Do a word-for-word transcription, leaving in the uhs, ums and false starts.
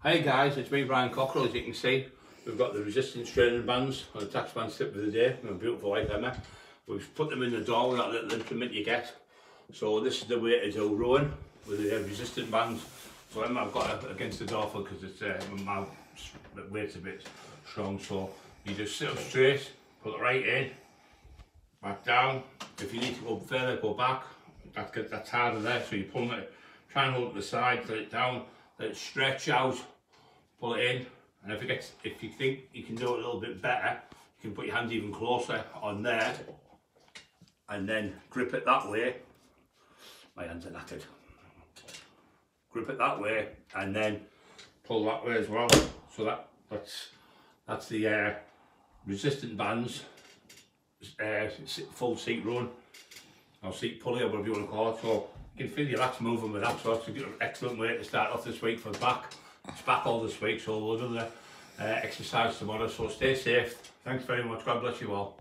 Hi guys, it's me Brian Cockerill. As you can see, we've got the resistance training bands on the tax band tip of the day, my beautiful wife Emma. We've put them in the door with that little implement you get. So this is the way to do rowing with the uh, resistant bands. So Emma, I've got it against the door because it's uh, my weight's a bit strong. So you just sit up straight, put it right in, back down. If you need to go further, go back. That gets, that's harder there, so you pull it, try and hold it to the side, let it down. Let it stretch out, pull it in, and if it gets, if you think you can do it a little bit better, you can put your hands even closer on there, and then grip it that way. My hands are knackered. Grip it that way, and then pull that way as well. So that that's that's the uh, resistant bands, uh, full seat run, or seat pulley, or whatever you want to call it. So you can feel your lats moving with that, so it's an excellent way to start off this week for back. It's back all this week, so we'll do the uh, exercise tomorrow, so stay safe. Thanks very much, God bless you all.